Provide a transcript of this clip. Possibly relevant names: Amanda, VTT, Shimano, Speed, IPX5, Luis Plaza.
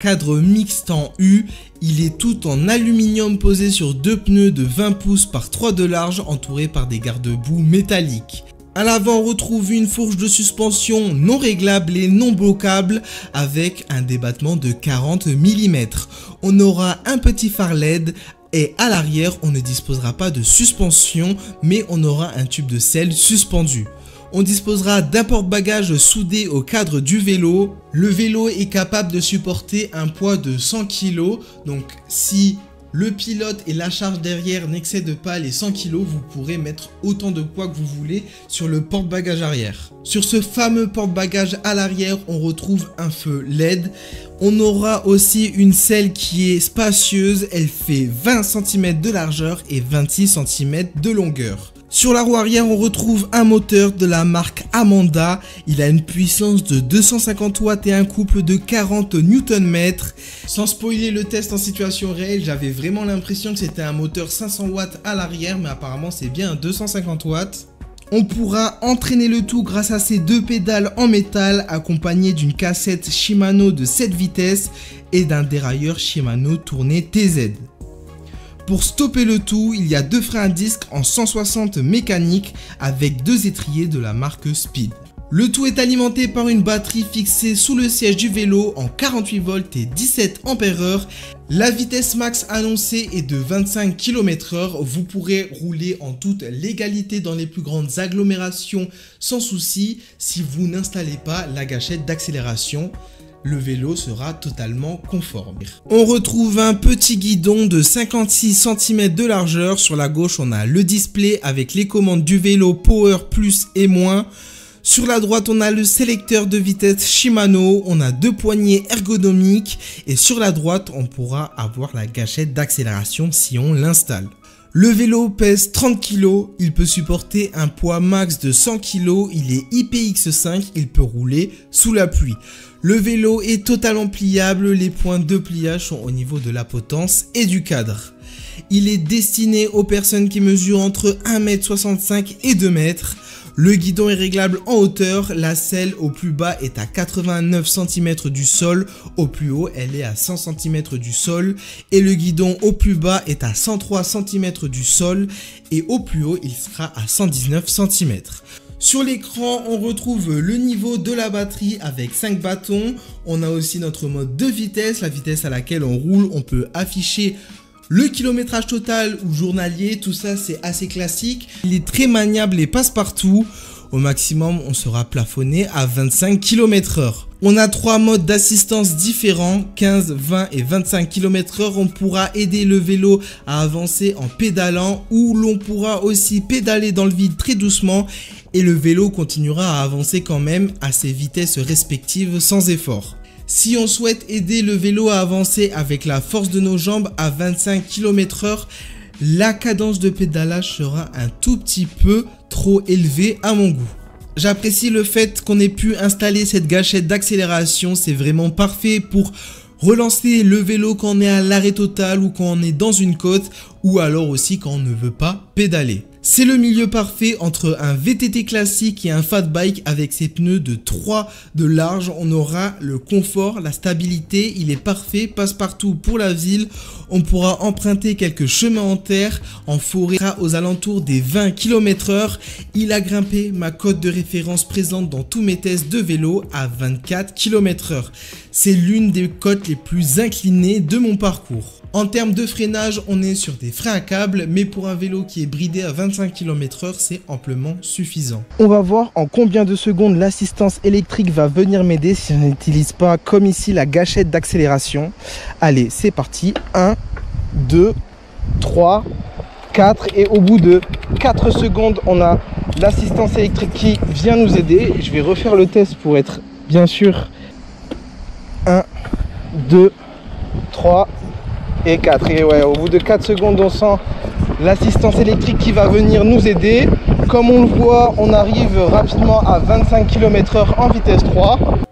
Cadre mixte en U, il est tout en aluminium posé sur deux pneus de 20 pouces par 3 de large entourés par des garde-boue métalliques. À l'avant, on retrouve une fourche de suspension non réglable et non bloquable avec un débattement de 40 mm. On aura un petit phare LED et à l'arrière, on ne disposera pas de suspension mais on aura un tube de selle suspendu. On disposera d'un porte-bagages soudé au cadre du vélo. Le vélo est capable de supporter un poids de 100 kg. Donc si le pilote et la charge derrière n'excèdent pas les 100 kg, vous pourrez mettre autant de poids que vous voulez sur le porte-bagages arrière. Sur ce fameux porte-bagages à l'arrière, on retrouve un feu LED. On aura aussi une selle qui est spacieuse. Elle fait 20 cm de largeur et 26 cm de longueur. Sur la roue arrière, on retrouve un moteur de la marque Amanda. Il a une puissance de 250 watts et un couple de 40 Nm. Sans spoiler le test en situation réelle, j'avais vraiment l'impression que c'était un moteur 500 watts à l'arrière, mais apparemment c'est bien un 250 watts. On pourra entraîner le tout grâce à ces deux pédales en métal accompagnées d'une cassette Shimano de 7 vitesses et d'un dérailleur Shimano tourné TZ. Pour stopper le tout, il y a deux freins à disque en 160 mécanique avec deux étriers de la marque Speed. Le tout est alimenté par une batterie fixée sous le siège du vélo en 48 volts et 17 ampères-heure. La vitesse max annoncée est de 25 km/h. Vous pourrez rouler en toute légalité dans les plus grandes agglomérations sans souci si vous n'installez pas la gâchette d'accélération. Le vélo sera totalement conforme. On retrouve un petit guidon de 56 cm de largeur. Sur la gauche, on a le display avec les commandes du vélo Power plus et moins. Sur la droite, on a le sélecteur de vitesse Shimano. On a deux poignées ergonomiques. Et sur la droite, on pourra avoir la gâchette d'accélération si on l'installe. Le vélo pèse 30 kg, il peut supporter un poids max de 100 kg, il est IPX5, il peut rouler sous la pluie. Le vélo est totalement pliable, les points de pliage sont au niveau de la potence et du cadre. Il est destiné aux personnes qui mesurent entre 1,65 m et 2 m. Le guidon est réglable en hauteur, la selle au plus bas est à 89 cm du sol, au plus haut elle est à 100 cm du sol et le guidon au plus bas est à 103 cm du sol et au plus haut il sera à 119 cm. Sur l'écran, on retrouve le niveau de la batterie avec 5 bâtons. On a aussi notre mode de vitesse, la vitesse à laquelle on roule, on peut afficher le kilométrage total ou journalier, tout ça c'est assez classique. Il est très maniable et passe partout. Au maximum, on sera plafonné à 25 km/h. On a 3 modes d'assistance différents, 15, 20 et 25 km/h. On pourra aider le vélo à avancer en pédalant ou l'on pourra aussi pédaler dans le vide très doucement et le vélo continuera à avancer quand même à ses vitesses respectives sans effort. Si on souhaite aider le vélo à avancer avec la force de nos jambes à 25 km/h, la cadence de pédalage sera un tout petit peu trop élevée à mon goût. J'apprécie le fait qu'on ait pu installer cette gâchette d'accélération, c'est vraiment parfait pour relancer le vélo quand on est à l'arrêt total ou quand on est dans une côte ou alors aussi quand on ne veut pas pédaler. C'est le milieu parfait entre un VTT classique et un fat bike avec ses pneus de 3 de large. On aura le confort, la stabilité, il est parfait, passe-partout pour la ville. On pourra emprunter quelques chemins en terre, en forêt, aux alentours des 20 km/h. Il a grimpé ma cote de référence présente dans tous mes tests de vélo à 24 km/h. C'est l'une des cotes les plus inclinées de mon parcours. En termes de freinage, on est sur des freins à câble, mais pour un vélo qui est bridé à 25 km/h, c'est amplement suffisant. On va voir en combien de secondes l'assistance électrique va venir m'aider si je n'utilise pas, comme ici, la gâchette d'accélération. Allez, c'est parti. 1, 2, 3, 4. Et au bout de 4 secondes, on a l'assistance électrique qui vient nous aider. Je vais refaire le test pour être bien sûr. 1, 2, 3... et 4. Et ouais, au bout de 4 secondes, on sent l'assistance électrique qui va venir nous aider. Comme on le voit, on arrive rapidement à 25 km/h en vitesse 3.